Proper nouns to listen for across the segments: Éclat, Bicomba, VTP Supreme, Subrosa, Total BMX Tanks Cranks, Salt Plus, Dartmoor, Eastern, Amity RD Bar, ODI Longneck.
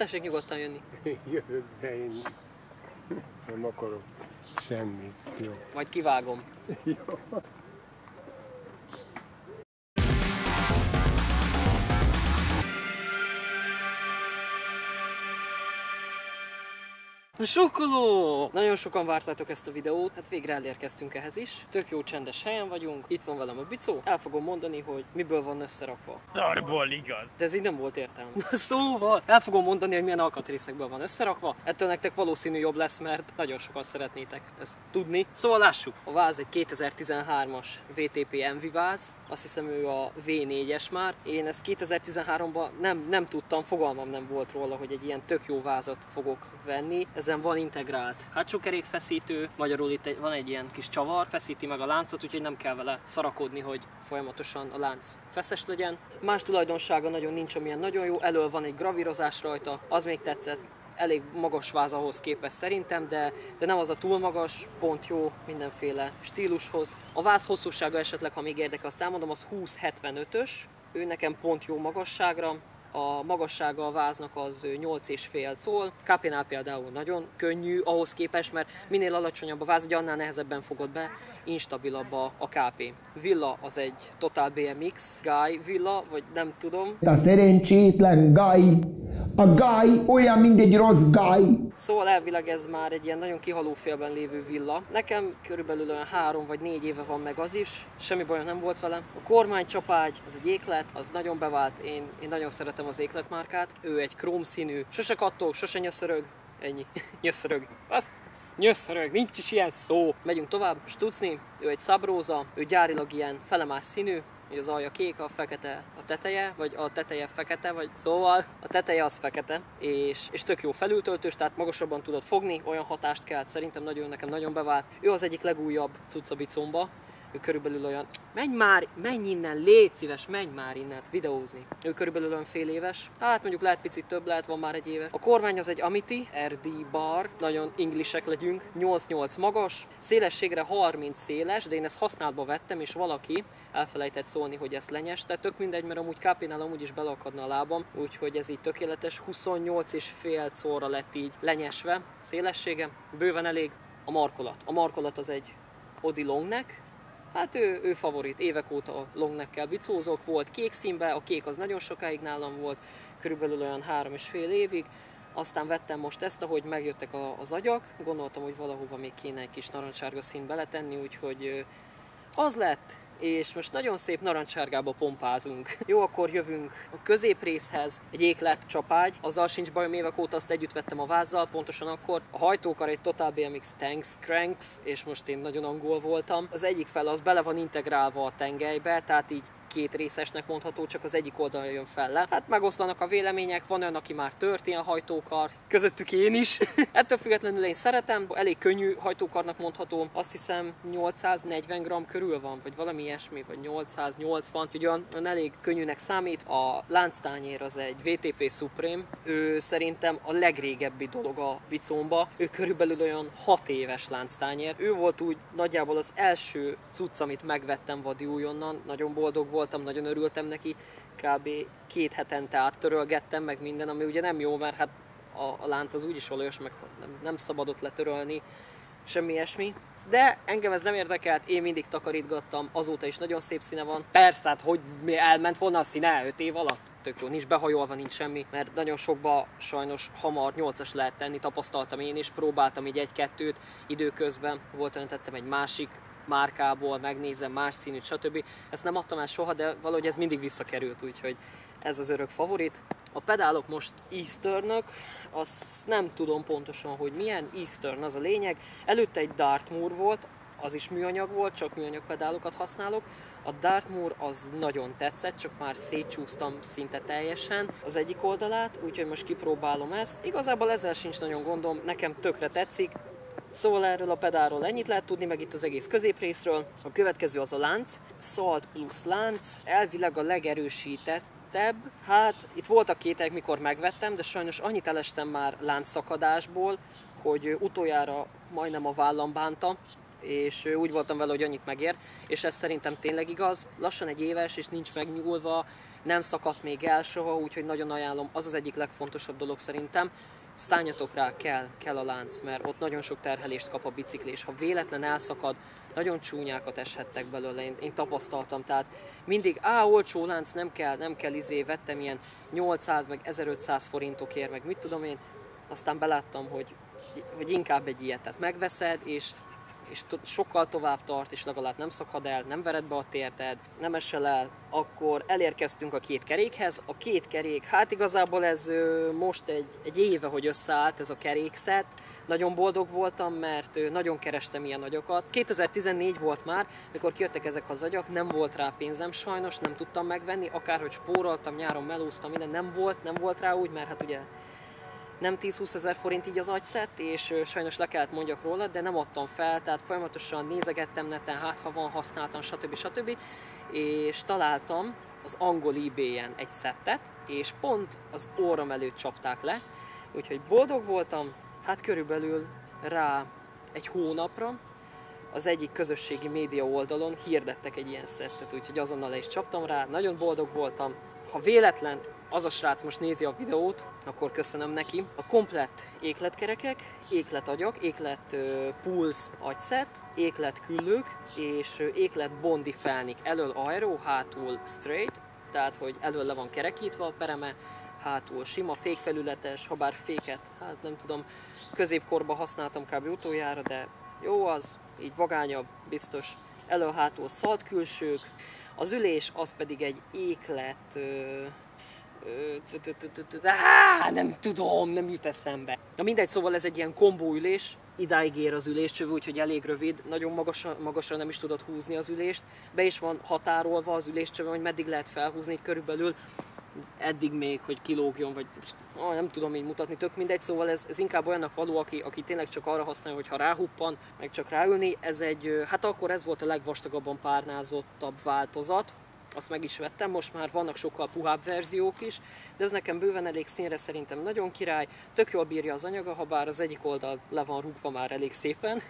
Tessék nyugodtan jönni. Jövök, de én nem akarok semmit. Jó. Majd kivágom. Jó. Na sokkoló! Nagyon sokan vártátok ezt a videót, hát végre elérkeztünk ehhez is. Tök jó csendes helyen vagyunk, itt van velem a Bicó, el fogom mondani, hogy miből van összerakva. Darból igaz. De ez így nem volt értelme. Szóval el fogom mondani, hogy milyen alkatrészekből van összerakva. Ettől nektek valószínű jobb lesz, mert nagyon sokan szeretnétek ezt tudni. Szóval lássuk, a váz egy 2013-as VTP Envy váz, azt hiszem ő a V4-es már. Én ezt 2013-ban nem tudtam, fogalmam nem volt róla, hogy egy ilyen tök jó vázat fogok venni. Ezen van integrált hátsó kerékfeszítő, magyarul itt van egy ilyen kis csavar, feszíti meg a láncot, úgyhogy nem kell vele szarakodni, hogy folyamatosan a lánc feszes legyen. Más tulajdonsága nagyon nincs, amilyen nagyon jó, elől van egy gravírozás rajta, az még tetszett. Elég magas váz ahhoz képest szerintem, de nem az a túl magas, pont jó mindenféle stílushoz. A váz hosszúsága esetleg, ha még érdekel, azt elmondom, az 20-75-ös, ő nekem pont jó magasságra. A magassága a váznak az 8,5 col. KP-nál például nagyon könnyű ahhoz képest, mert minél alacsonyabb a váz, ugye annál nehezebben fogod be, instabilabb a KP. Villa az egy Total BMX Guy villa, vagy nem tudom. A szerencsétlen Guy, a Guy olyan, mint egy rossz Guy. Szóval elvileg ez már egy ilyen nagyon kihalófélben lévő villa. Nekem körülbelül 3 vagy 4 éve van meg az is, semmi bajom nem volt vele. A kormánycsapágy, az egy Éclat, az nagyon bevált, én nagyon szeretem az Éclat márkát. Ő egy króm színű, sose kattog, sose nyöszörög, ennyi, nyöszörög. Azt? Nyöszörög, nincs is ilyen szó. Megyünk tovább, Stucni, ő egy Subrosa, ő gyárilag ilyen felemás színű, hogy az alja kék, a fekete a teteje, vagy a teteje fekete, vagy szóval a teteje az fekete, és tök jó felültöltős, tehát magasabban tudod fogni, olyan hatást kelt, szerintem nekem nagyon bevált. ő az egyik legújabb cucca Bicomba, ő körülbelül olyan, menj innen, légy szíves, menj már innen videózni. Ő körülbelül olyan fél éves, hát mondjuk lehet picit több, lehet van már egy éve. A kormány az egy Amity RD Bar, nagyon inglisek legyünk, 8-8 magas, szélességre 30 széles, de én ezt használatba vettem, és valaki elfelejtett szólni, hogy ezt lenyes, tehát tök mindegy, mert amúgy KP-nál amúgy is beleakadna a lábam, úgyhogy ez így tökéletes, 28,5 szóra lett így lenyesve, szélessége, bőven elég. A markolat az egy ODI Longneck. Hát ő favorit, évek óta a Longneckkel bicózok, volt kék színbe, a kék az nagyon sokáig nálam volt, körülbelül olyan 3,5 évig, aztán vettem most ezt, ahogy megjöttek az agyak, gondoltam, hogy valahova még kéne egy kis narancsárga szín beletenni, úgyhogy az lett, és most nagyon szép narancsárgába pompázunk. Jó, akkor jövünk a középrészhez, egy Éclat csapágy, azzal sincs bajom, évek óta azt együtt vettem a vázzal, pontosan akkor. A hajtókar egy Total BMX Tanks Cranks, és most én nagyon angol voltam. Az egyik fel az bele van integrálva a tengelybe, tehát így két részesnek mondható, csak az egyik oldalon jön fel le. Hát megoszlanak a vélemények, van olyan, aki már tört ilyen hajtókar, közöttük én is. Ettől függetlenül én szeretem, elég könnyű hajtókarnak mondható, azt hiszem 840 g körül van, vagy valami ilyesmi, vagy 880, hogy olyan elég könnyűnek számít. A lánctányér az egy VTP Supreme, ő szerintem a legrégebbi dolog a Bicomba, ő körülbelül olyan 6 éves lánctányér. Ő volt úgy nagyjából az első cucc, amit megvettem vadi újonnan, nagyon boldog volt. Nagyon örültem neki, kb. 2 hetente áttörölgettem, meg minden, ami ugye nem jó, mert hát a lánc az úgyis olajos, meg nem szabadott letörölni, semmi ilyesmi. De engem ez nem érdekelt, én mindig takarítgattam, azóta is nagyon szép színe van. Persze, hát hogy elment volna a színe 5 év alatt? Tök jó, nincs behajolva, nincs semmi, mert nagyon sokba sajnos hamar 8-as lehet tenni, tapasztaltam én is, próbáltam így 1-2-t időközben, volt olyan, tettem egy másik márkából, megnézem más színűt, stb. Ezt nem adtam el soha, de valahogy ez mindig visszakerült, úgyhogy ez az örök favorit. A pedálok most Easternök, azt nem tudom pontosan, hogy milyen, Eastern az a lényeg. Előtte egy Dartmoor volt, az is műanyag volt, csak műanyag pedálokat használok. A Dartmoor az nagyon tetszett, csak már szétcsúsztam szinte teljesen az egyik oldalát, úgyhogy most kipróbálom ezt. Igazából ezzel sincs nagyon gondom, nekem tökre tetszik. Szóval erről a pedálról ennyit lehet tudni, meg itt az egész középrészről. A következő az a lánc, Salt Plus lánc, elvileg a legerősítettebb. Hát itt voltak kételyek, mikor megvettem, de sajnos annyit elestem már láncszakadásból, hogy utoljára majdnem a vállam bánta, és úgy voltam vele, hogy annyit megér, és ez szerintem tényleg igaz. Lassan egy éves, és nincs megnyúlva, nem szakadt még el soha, úgyhogy nagyon ajánlom, az az egyik legfontosabb dolog szerintem. Szálljatok rá, kell a lánc, mert ott nagyon sok terhelést kap a bicikli, és ha véletlen elszakad, nagyon csúnyákat eshettek belőle, én tapasztaltam, tehát mindig, olcsó lánc, nem kell vettem ilyen 800 meg 1500 forintokért, meg mit tudom én, aztán beláttam, hogy inkább egy ilyet, tehát megveszed, és sokkal tovább tart, és legalább nem szakad el, nem vered be a térded, nem esel el. Akkor elérkeztünk a két kerékhez. A két kerék, hát igazából ez most egy éve, hogy összeállt ez a kerékszett. Nagyon boldog voltam, mert nagyon kerestem ilyen agyakat. 2014 volt már, mikor kijöttek ezek az agyak, nem volt rá pénzem sajnos, nem tudtam megvenni, akárhogy spóroltam, nyáron melóztam, minden, nem volt rá úgy, mert hát ugye nem 10-20 ezer forint így az agyszett, és sajnos le kellett mondjak róla, de nem adtam fel, tehát folyamatosan nézegettem neten, hát ha van, használtam, stb. És találtam az angol eBay-en egy szettet, és pont az orrom előtt csapták le, úgyhogy boldog voltam, hát körülbelül rá egy hónapra az egyik közösségi média oldalon hirdettek egy ilyen szettet, úgyhogy azonnal le is csaptam rá, nagyon boldog voltam. Ha véletlen az a srác most nézi a videót, akkor köszönöm neki. A komplett ékletkerekek, ékletagyak, éklet pulsz agyszett, éklet küllők és éklet bondi felnik. Elől aero, hátul straight, tehát hogy elől le van kerekítve a pereme, hátul sima, fékfelületes, ha bár féket, hát nem tudom, középkorban használtam kb. Utoljára, de jó az, így vagányabb, biztos. Elől hátul szalt külsők, az ülés az pedig egy éklet... nem tudom, nem jut eszembe. Na mindegy, szóval ez egy ilyen kombóülés, idáig ér az üléscsövő, úgyhogy elég rövid, nagyon magasra nem is tudod húzni az ülést, be is van határolva az üléscsövő, hogy meddig lehet felhúzni, körülbelül eddig még, hogy kilógjon, vagy nem tudom így mutatni, tök mindegy, szóval ez inkább olyannak való, aki tényleg csak arra használja, hogy ha ráhuppan, meg csak ráülni, ez egy, hát akkor ez volt a legvastagabban párnázottabb változat, azt meg is vettem, most már vannak sokkal puhább verziók is, de ez nekem bőven elég színre, szerintem nagyon király, tök jól bírja az anyaga, ha bár az egyik oldal le van rúgva már elég szépen,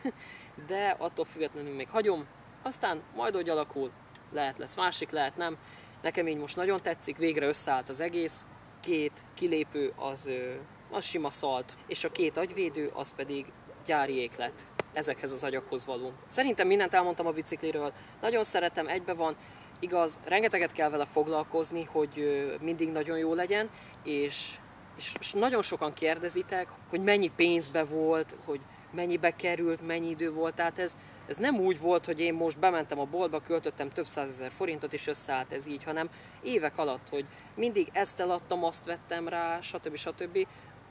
de attól függetlenül még hagyom, aztán majd hogy alakul, lehet lesz másik, lehet nem, nekem így most nagyon tetszik, végre összeállt az egész, két kilépő az sima szalt, és a két agyvédő az pedig gyári éklet, ezekhez az agyakhoz való. Szerintem mindent elmondtam a bicikliről, nagyon szeretem, egybe van. Igaz, rengeteget kell vele foglalkozni, hogy mindig nagyon jó legyen, és nagyon sokan kérdezitek, hogy mennyi pénzbe volt, hogy mennyibe került, mennyi idő volt, tehát ez nem úgy volt, hogy én most bementem a boltba, költöttem több százezer forintot, és összeállt ez így, hanem évek alatt, hogy mindig ezt eladtam, azt vettem rá, stb.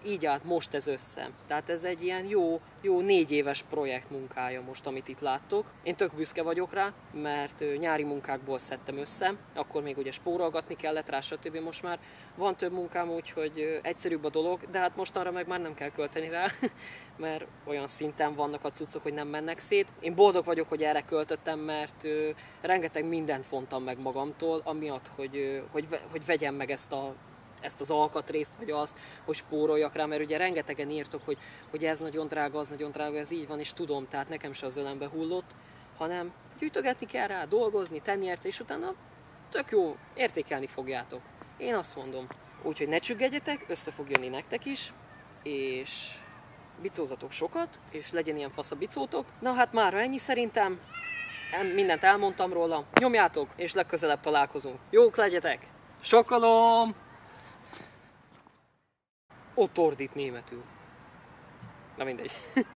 Így állt most ez össze. Tehát ez egy ilyen jó 4 éves projekt munkája most, amit itt láttok. Én tök büszke vagyok rá, mert nyári munkákból szedtem össze, akkor még ugye spórolgatni kellett rá, stb. Most már van több munkám, úgyhogy egyszerűbb a dolog, de hát mostanra meg már nem kell költeni rá, mert olyan szinten vannak a cuccok, hogy nem mennek szét. Én boldog vagyok, hogy erre költöttem, mert rengeteg mindent vontam meg magamtól, amiatt, hogy vegyem meg ezt az alkatrészt, vagy azt, hogy spóroljak rá, mert ugye rengetegen írtok, hogy ez nagyon drága, az nagyon drága, ez így van, és tudom, tehát nekem se az ölembe hullott, hanem gyűjtögetni kell rá, dolgozni, tenni érte, és utána tök jó, értékelni fogjátok. Én azt mondom. Úgyhogy ne csüggedjetek, össze fog jönni nektek is, és bicózatok sokat, és legyen ilyen fasz a bicótok. Na hát mára ennyi szerintem, mindent elmondtam róla, nyomjátok, és legközelebb találkozunk. Jók legyetek! Sokkolom! Ott ordít németül. Na mindegy.